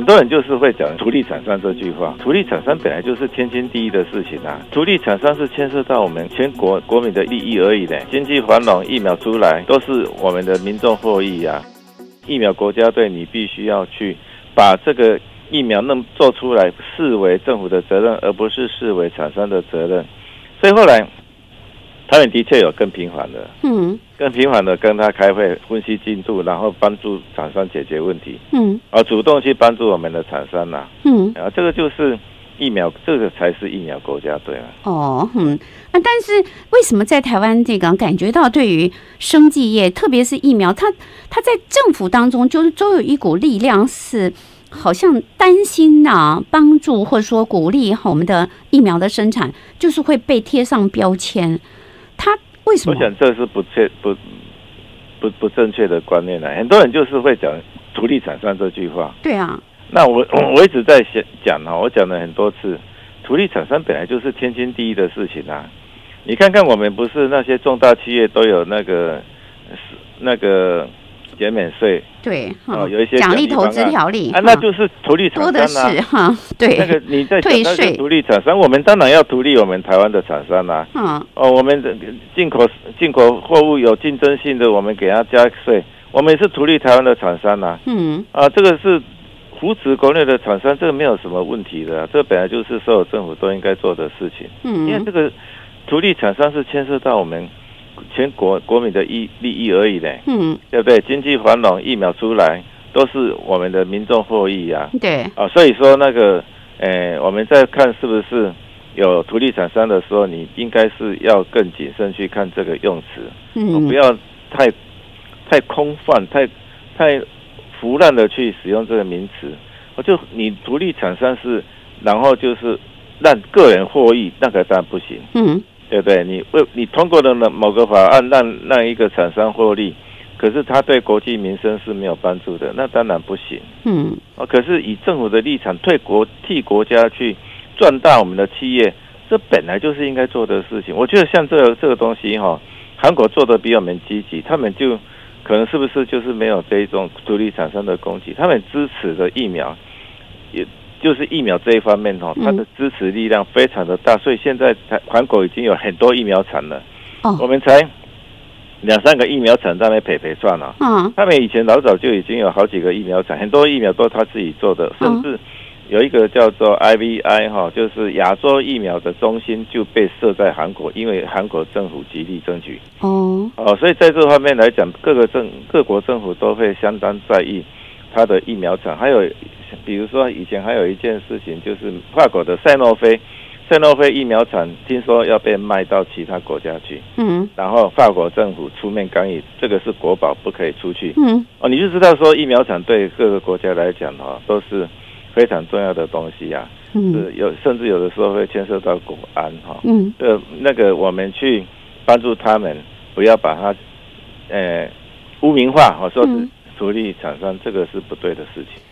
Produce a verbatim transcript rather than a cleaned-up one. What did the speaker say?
很多人就是会讲图利产商这句话，图利产商本来就是天经地义的事情啊，图利产商是牵涉到我们全国国民的利益而已的，经济繁荣，疫苗出来都是我们的民众获益啊。疫苗国家队你必须要去把这个疫苗能做出来视为政府的责任，而不是视为厂商的责任。所以后来他们的确有更频繁的嗯更频繁的跟他开会分析进度，然后帮助厂商解决问题，嗯而主动去帮助我们的厂商啊，嗯然后这个就是疫苗，这个才是疫苗国家队啊。哦，嗯啊，但是为什么在台湾这个感觉到对于生技业，特别是疫苗，它它在政府当中就是都有一股力量是好像担心啊，帮助或者说鼓励我们的疫苗的生产，就是会被贴上标签。它为什么？我想这是不确不不不正确的观念啊。很多人就是会讲“图利厂商”这句话。对啊。那我我一直在讲哈，我讲了很多次，图利厂商本来就是天经地义的事情啊。你看看我们不是那些重大企业都有那个那个减免税，对，哦，有一些奖励投资条例啊，那就是图利厂商啊，多的是哈，对，那个你在退税图利厂商，我们当然要图利我们台湾的厂商啦，嗯，哦，我们进口进口货物有竞争性的，我们给它加税，我们也是图利台湾的厂商啦，嗯，啊，这个是扶持国内的厂商，这个没有什么问题的、啊，这本来就是所有政府都应该做的事情。嗯，因为这个图利厂商是牵涉到我们全国国民的利益而已的。嗯，对不对？经济繁荣，疫苗出来都是我们的民众获益啊。对啊，所以说那个，诶、呃，我们在看是不是有图利厂商的时候，你应该是要更谨慎去看这个用词，嗯，哦、不要太太空泛，太太。腐烂的去使用这个名词，我就你图利厂商是，然后就是让个人获益，那个当然不行，嗯，对不对？你为你通过了某个法案让让一个厂商获利，可是他对国计民生是没有帮助的，那当然不行，嗯，哦，可是以政府的立场对国替国家去壮大我们的企业，这本来就是应该做的事情。我觉得像这个这个东西哈、哦，韩国做的比我们积极，他们就。可能是不是就是没有这一种独立厂商的攻击？他们支持的疫苗，也就是疫苗这一方面哦，它的支持力量非常的大，所以现在韩国已经有很多疫苗厂了。哦，我们才两三个疫苗厂在那赔赔算了。嗯，他们以前老早就已经有好几个疫苗厂，很多疫苗都他自己做的，甚至有一个叫做 I V I 哈，就是亚洲疫苗的中心就被设在韩国，因为韩国政府极力争取。哦哦，所以在这方面来讲，各个政各国政府都会相当在意它的疫苗厂。还有，比如说以前还有一件事情，就是法国的赛诺菲，赛诺菲疫苗厂听说要被卖到其他国家去。嗯，然后法国政府出面干预，这个是国宝，不可以出去。嗯，哦，你就知道说疫苗厂对各个国家来讲哈、哦、都是。非常重要的东西啊，嗯，是有甚至有的时候会牵涉到国安哈、哦，嗯，呃，那个我们去帮助他们，不要把它，呃，污名化，我、哦、说是图利厂商，这个是不对的事情。